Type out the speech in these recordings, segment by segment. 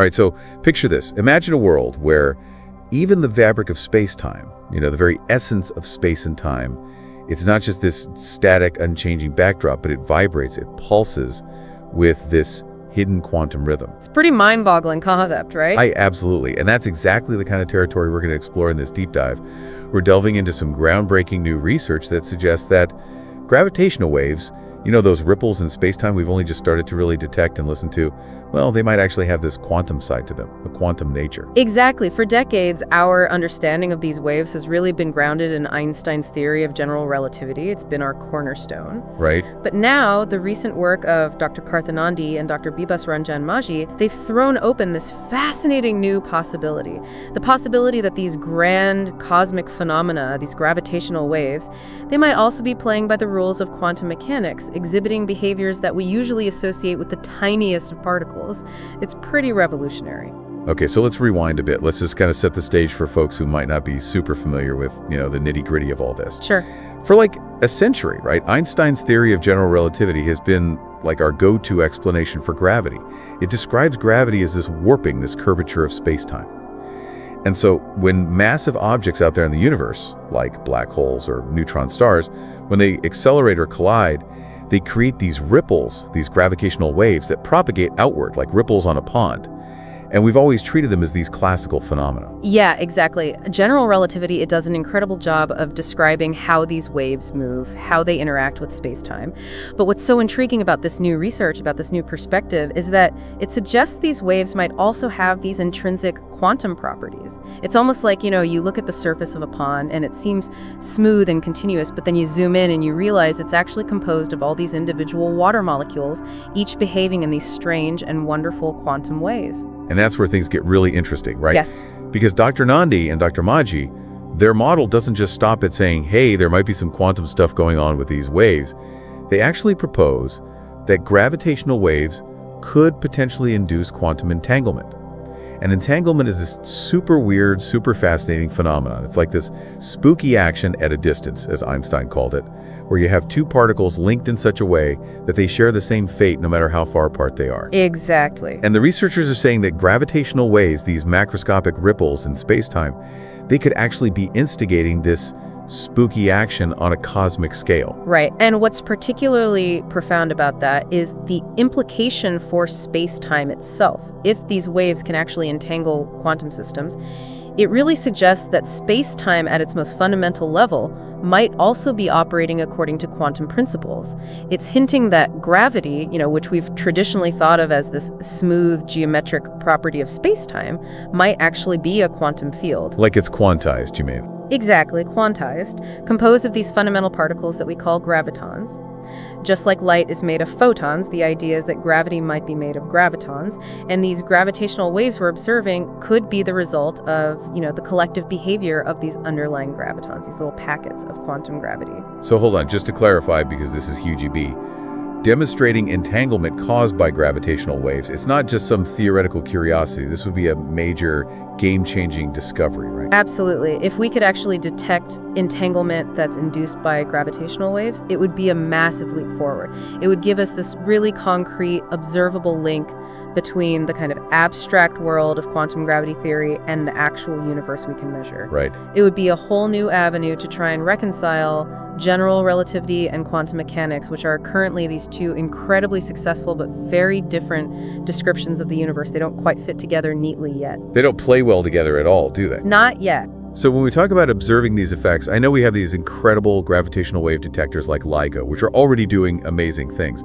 All right, so picture this. Imagine a world where even the fabric of space-time, the very essence of space and time, it's not just this static, unchanging backdrop, but it vibrates, it pulses with this hidden quantum rhythm. It's a pretty mind-boggling concept, right? Absolutely. And that's exactly the kind of territory we're going to explore in this deep dive. We're delving into some groundbreaking new research that suggests that gravitational waves, those ripples in space-time we've only just started to really detect and listen to, well, they might actually have this quantum side to them, a quantum nature. Exactly. For decades, our understanding of these waves has really been grounded in Einstein's theory of general relativity. It's been our cornerstone. Right. But now, the recent work of Dr. Partha Nandi and Dr. Bibhas Ranjan Majhi, they've thrown open this fascinating new possibility. The possibility that these grand cosmic phenomena, these gravitational waves, they might also be playing by the rules of quantum mechanics, exhibiting behaviors that we usually associate with the tiniest of particles. It's pretty revolutionary. Okay, so let's rewind a bit. Let's just kind of set the stage for folks who might not be super familiar with, the nitty-gritty of all this. Sure. For like a century, right, Einstein's theory of general relativity has been like our go-to explanation for gravity. It describes gravity as this warping, this curvature of space-time. And so when massive objects out there in the universe, like black holes or neutron stars, when they accelerate or collide, they create these ripples, these gravitational waves that propagate outward like ripples on a pond. And we've always treated them as these classical phenomena. Yeah, exactly. General relativity, it does an incredible job of describing how these waves move, how they interact with space-time. But what's so intriguing about this new research, about this new perspective, is that it suggests these waves might also have these intrinsic quantum properties. It's almost like, you look at the surface of a pond and it seems smooth and continuous, but then you zoom in and you realize it's actually composed of all these individual water molecules, each behaving in these strange and wonderful quantum ways. And that's where things get really interesting, right? Yes. Because Dr. Nandi and Dr. Majhi, their model doesn't just stop at saying, hey, there might be some quantum stuff going on with these waves. They actually propose that gravitational waves could potentially induce quantum entanglement. And entanglement is this super weird, super fascinating phenomenon. It's like this spooky action at a distance, as Einstein called it, where you have two particles linked in such a way that they share the same fate no matter how far apart they are. Exactly. And the researchers are saying that gravitational waves, these macroscopic ripples in space-time, they could actually be instigating this spooky action on a cosmic scale. Right. And what's particularly profound about that is the implication for space-time itself. If these waves can actually entangle quantum systems, it really suggests that space-time at its most fundamental level might also be operating according to quantum principles. It's hinting that gravity, which we've traditionally thought of as this smooth geometric property of space-time, might actually be a quantum field. Like it's quantized, you mean? Exactly, quantized, composed of these fundamental particles that we call gravitons. Just like light is made of photons, the idea is that gravity might be made of gravitons, and these gravitational waves we're observing could be the result of, the collective behavior of these underlying gravitons, these little packets of quantum gravity. So hold on, just to clarify, because this is huge EB, demonstrating entanglement caused by gravitational waves, it's not just some theoretical curiosity. This would be a major game-changing discovery, right? Absolutely. If we could actually detect entanglement that's induced by gravitational waves, it would be a massive leap forward. It would give us this really concrete, observable link between the kind of abstract world of quantum gravity theory and the actual universe we can measure. Right. It would be a whole new avenue to try and reconcile general relativity and quantum mechanics, which are currently these two incredibly successful but very different descriptions of the universe. They don't quite fit together neatly yet. They don't play well together at all, do they? Not yet. So when we talk about observing these effects, I know we have these incredible gravitational wave detectors like LIGO, which are already doing amazing things.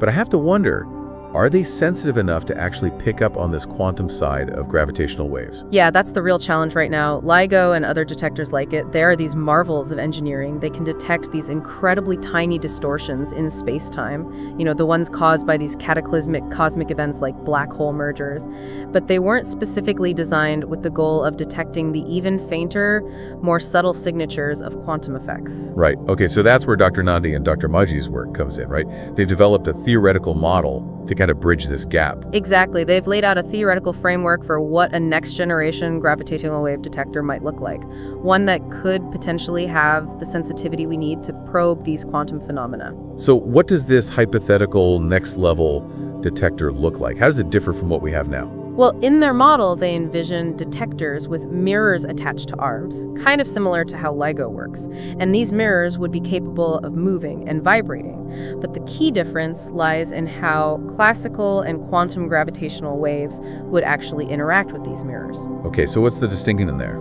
But I have to wonder, are they sensitive enough to actually pick up on this quantum side of gravitational waves? Yeah, that's the real challenge right now. LIGO and other detectors like it, they are these marvels of engineering. They can detect these incredibly tiny distortions in space-time, the ones caused by these cataclysmic cosmic events like black hole mergers. But they weren't specifically designed with the goal of detecting the even fainter, more subtle signatures of quantum effects. Right. Okay, so that's where Dr. Nandi and Dr. Majhi's work comes in, right? They've developed a theoretical model to kind of bridge this gap. Exactly. They've laid out a theoretical framework for what a next-generation gravitational wave detector might look like, one that could potentially have the sensitivity we need to probe these quantum phenomena. So what does this hypothetical next-level detector look like? How does it differ from what we have now? Well, in their model, they envisioned detectors with mirrors attached to arms, kind of similar to how LIGO works, and these mirrors would be capable of moving and vibrating. But the key difference lies in how classical and quantum gravitational waves would actually interact with these mirrors. Okay, so what's the distinction in there?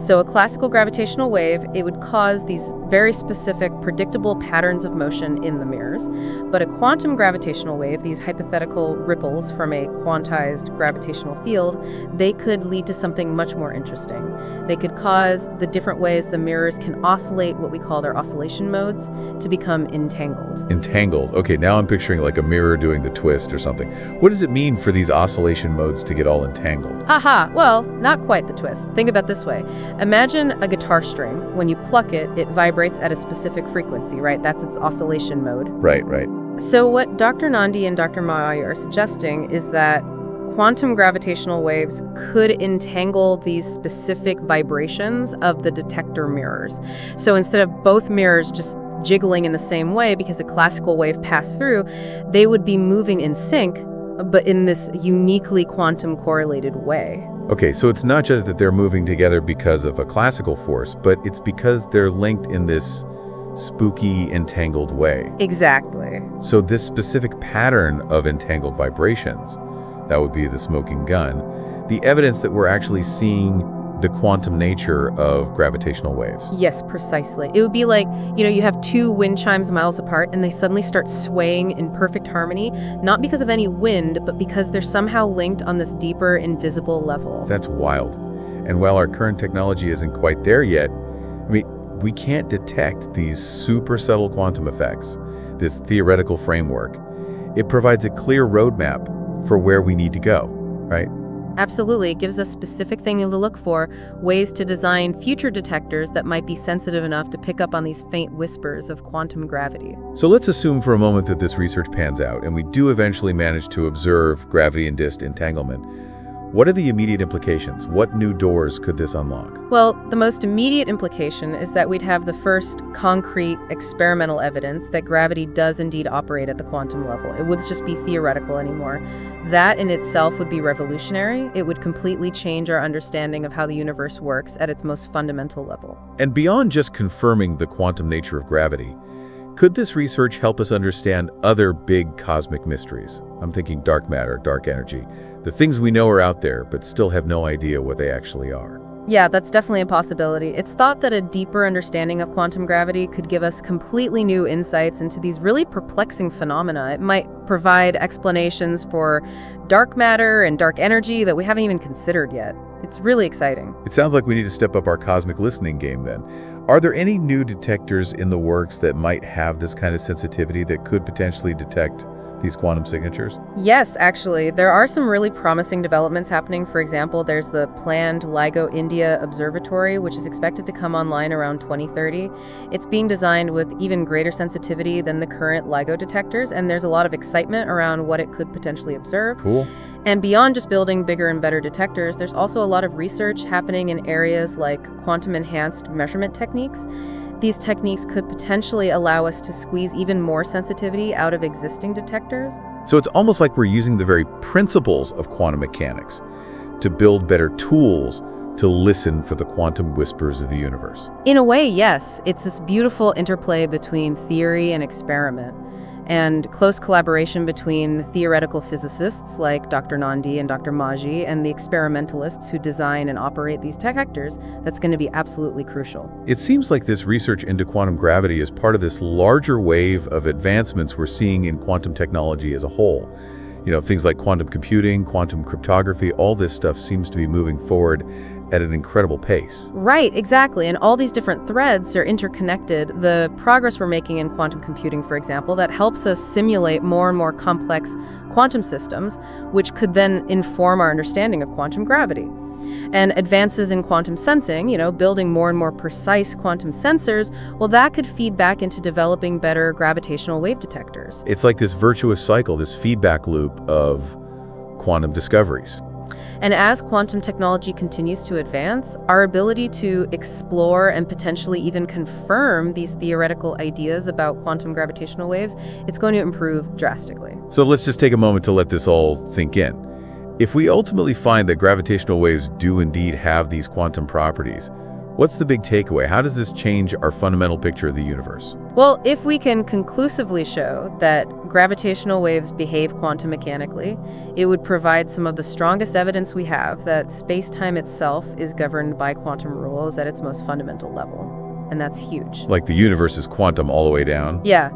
So a classical gravitational wave, it would cause these very specific, predictable patterns of motion in the mirrors. But a quantum gravitational wave, these hypothetical ripples from a quantized gravitational field, they could lead to something much more interesting. They could cause the different ways the mirrors can oscillate, what we call their oscillation modes, to become entangled. Entangled. Okay, now I'm picturing like a mirror doing the twist or something. What does it mean for these oscillation modes to get all entangled? Aha, well, not quite the twist. Think about it this way. Imagine a guitar string. When you pluck it, it vibrates at a specific frequency, right? That's its oscillation mode. Right, right. So what Dr. Nandi and Dr. Majhi are suggesting is that quantum gravitational waves could entangle these specific vibrations of the detector mirrors. So instead of both mirrors just jiggling in the same way because a classical wave passed through, they would be moving in sync, but in this uniquely quantum correlated way. Okay, so it's not just that they're moving together because of a classical force, but it's because they're linked in this spooky, entangled way. Exactly. So this specific pattern of entangled vibrations, that would be the smoking gun, the evidence that we're actually seeing the quantum nature of gravitational waves. Yes, precisely. It would be like, you know, you have two wind chimes miles apart and they suddenly start swaying in perfect harmony, not because of any wind, but because they're somehow linked on this deeper, invisible level. That's wild. And while our current technology isn't quite there yet, I mean, we can't detect these super subtle quantum effects, this theoretical framework. It provides a clear roadmap for where we need to go, right? Absolutely. It gives us specific things to look for, ways to design future detectors that might be sensitive enough to pick up on these faint whispers of quantum gravity. So let's assume for a moment that this research pans out and we do eventually manage to observe gravity-induced entanglement. What are the immediate implications? What new doors could this unlock? Well, the most immediate implication is that we'd have the first concrete experimental evidence that gravity does indeed operate at the quantum level. It wouldn't just be theoretical anymore. That in itself would be revolutionary. It would completely change our understanding of how the universe works at its most fundamental level. And beyond just confirming the quantum nature of gravity, could this research help us understand other big cosmic mysteries? I'm thinking dark matter, dark energy, the things we know are out there but still have no idea what they actually are. Yeah, that's definitely a possibility. It's thought that a deeper understanding of quantum gravity could give us completely new insights into these really perplexing phenomena. It might provide explanations for dark matter and dark energy that we haven't even considered yet. It's really exciting. It sounds like we need to step up our cosmic listening game then. Are there any new detectors in the works that might have this kind of sensitivity that could potentially detect these quantum signatures? Yes, actually. There are some really promising developments happening. For example, there's the planned LIGO India Observatory, which is expected to come online around 2030. It's being designed with even greater sensitivity than the current LIGO detectors, and there's a lot of excitement around what it could potentially observe. Cool. And beyond just building bigger and better detectors, there's also a lot of research happening in areas like quantum-enhanced measurement techniques. These techniques could potentially allow us to squeeze even more sensitivity out of existing detectors. So it's almost like we're using the very principles of quantum mechanics to build better tools to listen for the quantum whispers of the universe. In a way, yes. It's this beautiful interplay between theory and experiment, and close collaboration between the theoretical physicists like Dr. Nandi and Dr. Majhi and the experimentalists who design and operate these detectors. That's going to be absolutely crucial. It seems like this research into quantum gravity is part of this larger wave of advancements we're seeing in quantum technology as a whole. You know, things like quantum computing, quantum cryptography, all this stuff seems to be moving forward at an incredible pace. Right, exactly. And all these different threads are interconnected. The progress we're making in quantum computing, for example, that helps us simulate more and more complex quantum systems, which could then inform our understanding of quantum gravity. And advances in quantum sensing, you know, building more and more precise quantum sensors, well, that could feed back into developing better gravitational wave detectors. It's like this virtuous cycle, this feedback loop of quantum discoveries. And as quantum technology continues to advance, our ability to explore and potentially even confirm these theoretical ideas about quantum gravitational waves, it's going to improve drastically. So let's just take a moment to let this all sink in. If we ultimately find that gravitational waves do indeed have these quantum properties, what's the big takeaway? How does this change our fundamental picture of the universe? Well, if we can conclusively show that gravitational waves behave quantum mechanically, it would provide some of the strongest evidence we have that space-time itself is governed by quantum rules at its most fundamental level. And that's huge. Like the universe is quantum all the way down? Yeah.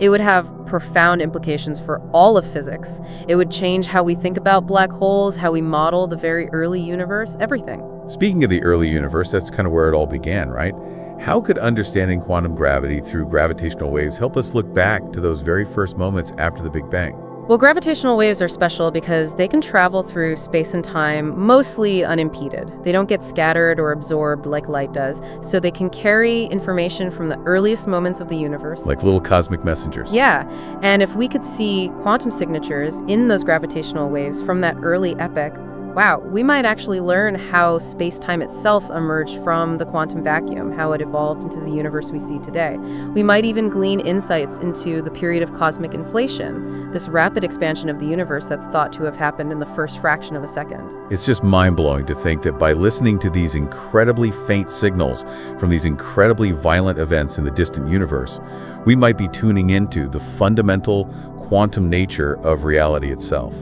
It would have profound implications for all of physics. It would change how we think about black holes, how we model the very early universe, everything. Speaking of the early universe, that's kind of where it all began, right? How could understanding quantum gravity through gravitational waves help us look back to those very first moments after the Big Bang? Well, gravitational waves are special because they can travel through space and time mostly unimpeded. They don't get scattered or absorbed like light does, so they can carry information from the earliest moments of the universe. Like little cosmic messengers. Yeah, and if we could see quantum signatures in those gravitational waves from that early epoch, wow, we might actually learn how space-time itself emerged from the quantum vacuum, how it evolved into the universe we see today. We might even glean insights into the period of cosmic inflation, this rapid expansion of the universe that's thought to have happened in the first fraction of a second. It's just mind-blowing to think that by listening to these incredibly faint signals from these incredibly violent events in the distant universe, we might be tuning into the fundamental quantum nature of reality itself.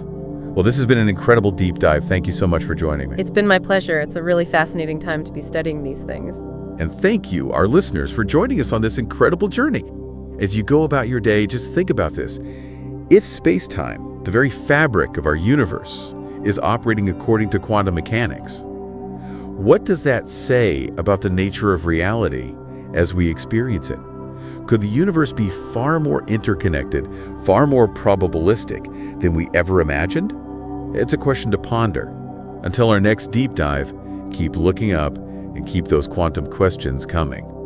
Well, this has been an incredible deep dive. Thank you so much for joining me. It's been my pleasure. It's a really fascinating time to be studying these things. And thank you, our listeners, for joining us on this incredible journey. As you go about your day, just think about this. If space-time, the very fabric of our universe, is operating according to quantum mechanics, what does that say about the nature of reality as we experience it? Could the universe be far more interconnected, far more probabilistic than we ever imagined? It's a question to ponder. Until our next deep dive, keep looking up and keep those quantum questions coming.